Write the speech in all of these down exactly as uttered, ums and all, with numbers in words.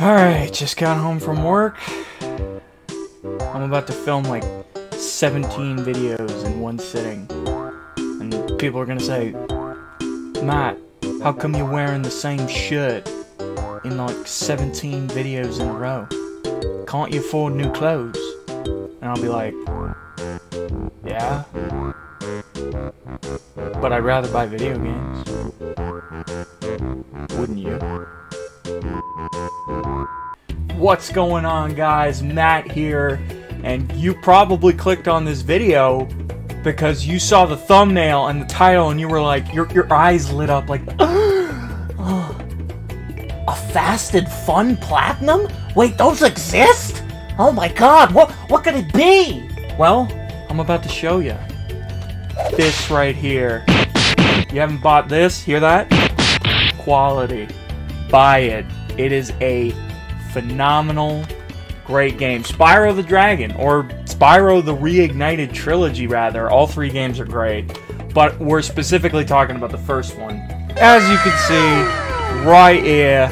Alright, just got home from work. I'm about to film like seventeen videos in one sitting. And people are gonna say, Matt, how come you're wearing the same shirt in like seventeen videos in a row? Can't you afford new clothes? And I'll be like, yeah, but I'd rather buy video games. Wouldn't you? What's going on, guys? Matt here, and you probably clicked on this video because you saw the thumbnail and the title and you were like, your, your eyes lit up like, oh, a Fast and Fun Platinum? Wait, those exist? Oh my god, what, what could it be? Well, I'm about to show you. This right here. You haven't bought this? Hear that? Quality. Buy it. It is a phenomenal, great game. Spyro the Dragon, or Spyro the Reignited Trilogy, rather. All three games are great, but we're specifically talking about the first one. As you can see, right here,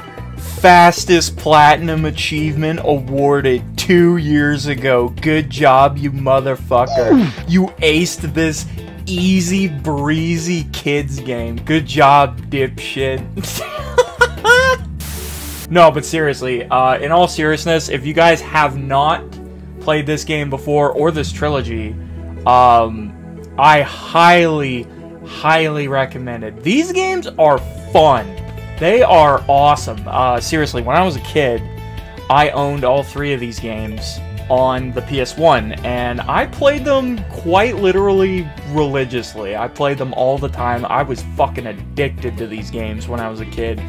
Fastest Platinum Achievement awarded two years ago. Good job, you motherfucker. You aced this easy, breezy kids game. Good job, dipshit. No, but seriously, uh, in all seriousness, if you guys have not played this game before, or this trilogy, um, I highly, highly recommend it. These games are fun. They are awesome. Uh, seriously, when I was a kid, I owned all three of these games on the P S one, and I played them quite literally religiously. I played them all the time. I was fucking addicted to these games when I was a kid.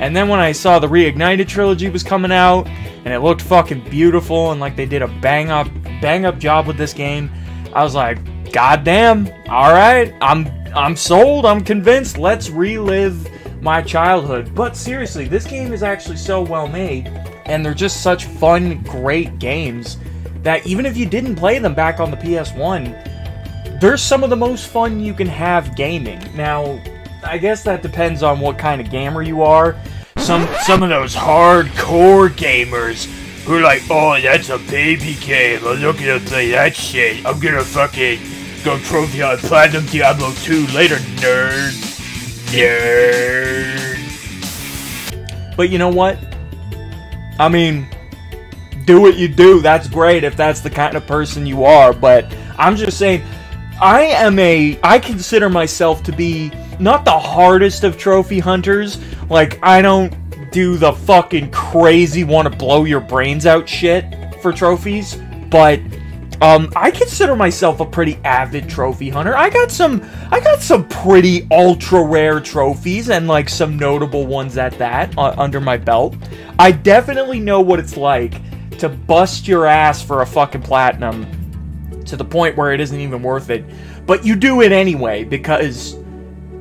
And then when I saw the Reignited Trilogy was coming out, and it looked fucking beautiful, and like they did a bang-up bang-up job with this game, I was like, goddamn, alright, I'm, I'm sold, I'm convinced, let's relive my childhood. But seriously, this game is actually so well made, and they're just such fun, great games, that even if you didn't play them back on the P S one, they're some of the most fun you can have gaming. Now, I guess that depends on what kind of gamer you are. Some some of those hardcore gamers who are like, oh, that's a baby game, I'm not gonna play that shit. I'm gonna fucking go trophy on Platinum Diablo two later, nerd. Nerd. But you know what? I mean, do what you do. That's great if that's the kind of person you are. But I'm just saying, I am a... I consider myself to be... not the hardest of trophy hunters. Like, I don't do the fucking crazy want to blow your brains out shit for trophies, but um I consider myself a pretty avid trophy hunter. I got some I got some pretty ultra rare trophies, and like some notable ones at that, uh, under my belt. I definitely know what it's like to bust your ass for a fucking platinum to the point where it isn't even worth it, but you do it anyway because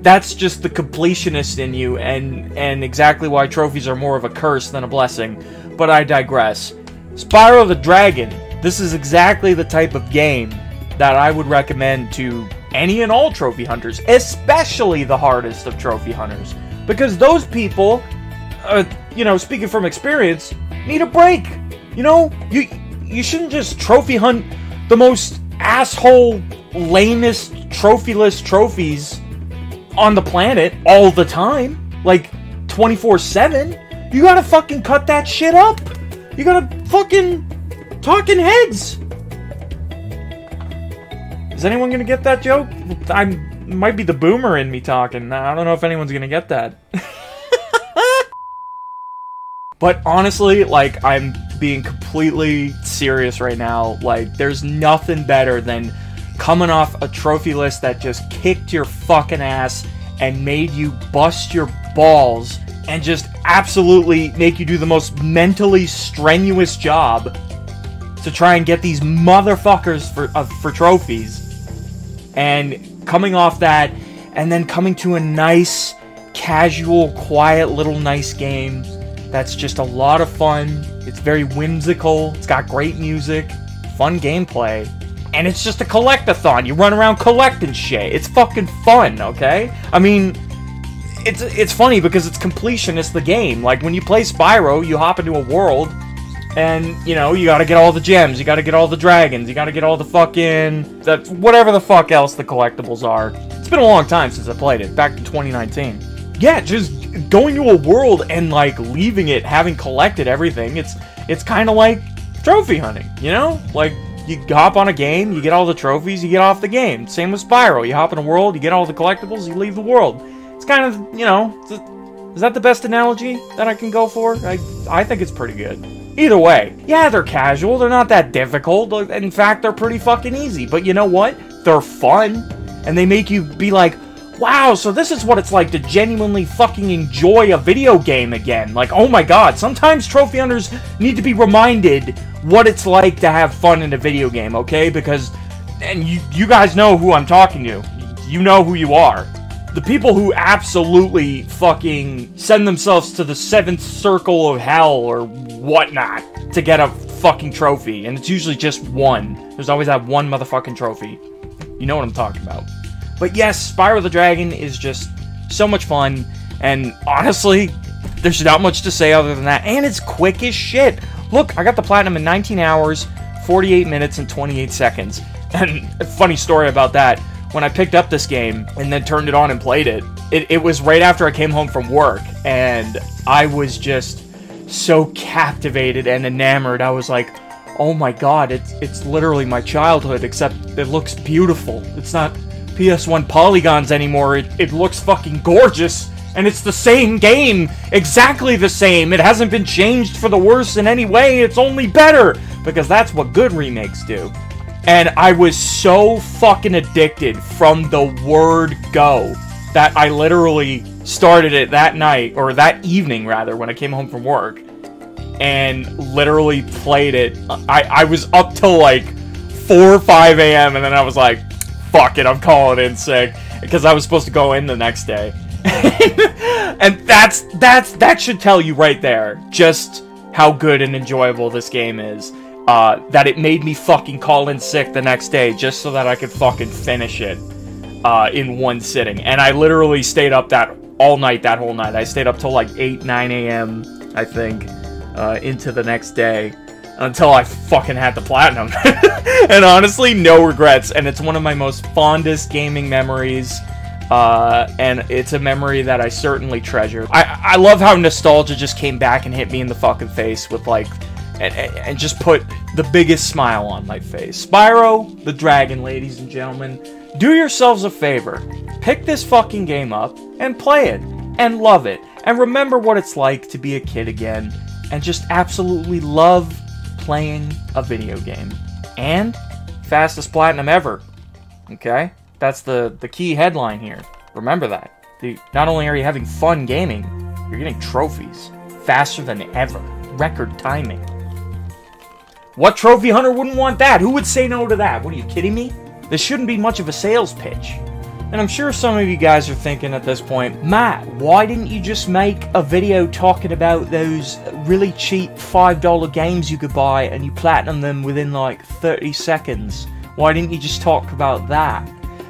that's just the completionist in you, and, and exactly why trophies are more of a curse than a blessing. But I digress. Spyro the Dragon. This is exactly the type of game that I would recommend to any and all trophy hunters, especially the hardest of trophy hunters. Because those people, uh, you know, speaking from experience, need a break. You know, you, you shouldn't just trophy hunt the most asshole, lamest, trophyless trophies on the planet all the time, like twenty-four seven. You gotta fucking cut that shit up. You gotta fucking talking heads. Is anyone gonna get that joke? I might be the boomer in me talking. I don't know if anyone's gonna get that. But honestly, like, I'm being completely serious right now. Like, there's nothing better than coming off a trophy list that just kicked your fucking ass and made you bust your balls and just absolutely make you do the most mentally strenuous job to try and get these motherfuckers for, uh, for trophies. And coming off that, and then coming to a nice, casual, quiet little nice game that's just a lot of fun. It's very whimsical. It's got great music, fun gameplay. And it's just a collect-a-thon. You run around collecting shit. It's fucking fun, okay? I mean, it's it's funny because it's completionist, the game. Like, when you play Spyro, you hop into a world, and, you know, you gotta get all the gems, you gotta get all the dragons, you gotta get all the fucking... the, whatever the fuck else the collectibles are. It's been a long time since I played it, back to twenty nineteen. Yeah, just going to a world and, like, leaving it, having collected everything, it's, it's kind of like trophy hunting, you know? Like, you hop on a game, you get all the trophies, you get off the game. Same with Spyro. You hop in a world, you get all the collectibles, you leave the world. It's kind of, you know, is that the best analogy that I can go for? I, I think it's pretty good. Either way, yeah, they're casual, they're not that difficult. In fact, they're pretty fucking easy. But you know what? They're fun. And they make you be like, wow, so this is what it's like to genuinely fucking enjoy a video game again. Like, oh my god, sometimes trophy hunters need to be reminded what it's like to have fun in a video game, okay? Because, and you, you guys know who I'm talking to. You know who you are. The people who absolutely fucking send themselves to the seventh circle of hell or whatnot to get a fucking trophy. And it's usually just one. There's always that one motherfucking trophy. You know what I'm talking about. But yes, Spyro the Dragon is just so much fun, and honestly, there's not much to say other than that. And it's quick as shit. Look, I got the platinum in nineteen hours, forty-eight minutes, and twenty-eight seconds. And a funny story about that, when I picked up this game and then turned it on and played it, it, it was right after I came home from work, and I was just so captivated and enamored. I was like, oh my god, it's, it's literally my childhood, except it looks beautiful. It's not P S one polygons anymore. It, it looks fucking gorgeous, and it's the same game, exactly the same. It hasn't been changed for the worse in any way. It's only better, because that's what good remakes do. And I was so fucking addicted from the word go that I literally started it that night, or that evening rather, when I came home from work, and literally played it. I, I was up till like four or five A M and then I was like, fuck it, I'm calling in sick, because I was supposed to go in the next day. And that's that's that should tell you right there just how good and enjoyable this game is. Uh, that it made me fucking call in sick the next day just so that I could fucking finish it uh, in one sitting. And I literally stayed up that all night, that whole night. I stayed up till like eight, nine A M I think, uh, into the next day, until I fucking had the platinum. And honestly, no regrets. And it's one of my most fondest gaming memories. Uh, and it's a memory that I certainly treasure. I, I love how nostalgia just came back and hit me in the fucking face with like... And, and just put the biggest smile on my face. Spyro the Dragon, ladies and gentlemen. Do yourselves a favor. Pick this fucking game up and play it. And love it. And remember what it's like to be a kid again. And just absolutely love... playing a video game. And fastest platinum ever. Okay? That's the, the key headline here. Remember that. The, not only are you having fun gaming, you're getting trophies. Faster than ever. Record timing. What trophy hunter wouldn't want that? Who would say no to that? What, are you kidding me? This shouldn't be much of a sales pitch. And I'm sure some of you guys are thinking at this point, Matt, why didn't you just make a video talking about those really cheap five dollar games you could buy and you platinum them within like thirty seconds? Why didn't you just talk about that?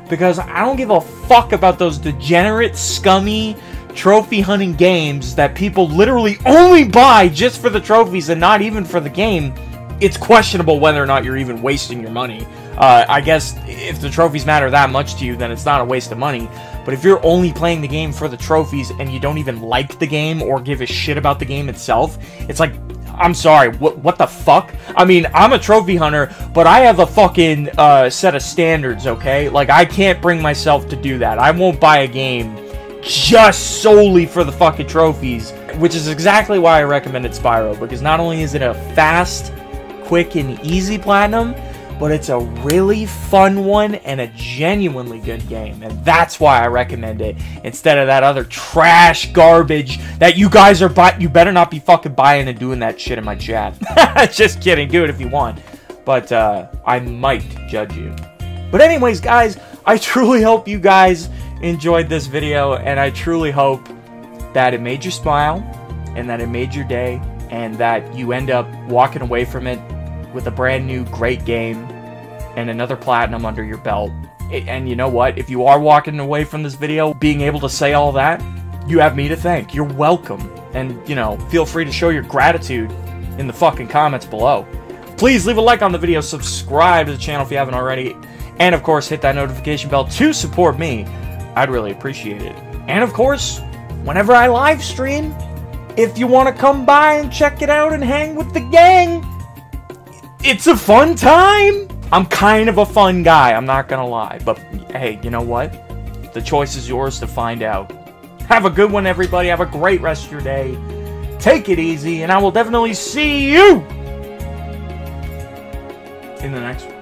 Because I don't give a fuck about those degenerate, scummy, trophy hunting games that people literally only buy just for the trophies and not even for the game. It's questionable whether or not you're even wasting your money. Uh, I guess if the trophies matter that much to you, then it's not a waste of money. But if you're only playing the game for the trophies and you don't even like the game or give a shit about the game itself, it's like, I'm sorry, what, what the fuck? I mean, I'm a trophy hunter, but I have a fucking uh, set of standards, okay? Like, I can't bring myself to do that. I won't buy a game just solely for the fucking trophies, which is exactly why I recommended Spyro, because not only is it a fast, quick, and easy platinum, but it's a really fun one and a genuinely good game. And that's why I recommend it. Instead of that other trash garbage that you guys are buying. You better not be fucking buying and doing that shit in my chat. Just kidding. Do it if you want. But uh, I might judge you. But anyways, guys, I truly hope you guys enjoyed this video. And I truly hope that it made you smile. And that it made your day. And that you end up walking away from it with a brand new great game and another platinum under your belt. And you know what? If you are walking away from this video being able to say all that, you have me to thank. You're welcome. And, you know, feel free to show your gratitude in the fucking comments below. Please leave a like on the video, subscribe to the channel if you haven't already, and of course hit that notification bell to support me. I'd really appreciate it. And of course, whenever I live stream, if you want to come by and check it out and hang with the gang, it's a fun time! I'm kind of a fun guy, I'm not gonna lie, but hey, you know what? The choice is yours to find out. Have a good one, everybody. Have a great rest of your day. Take it easy, and I will definitely see you in the next one.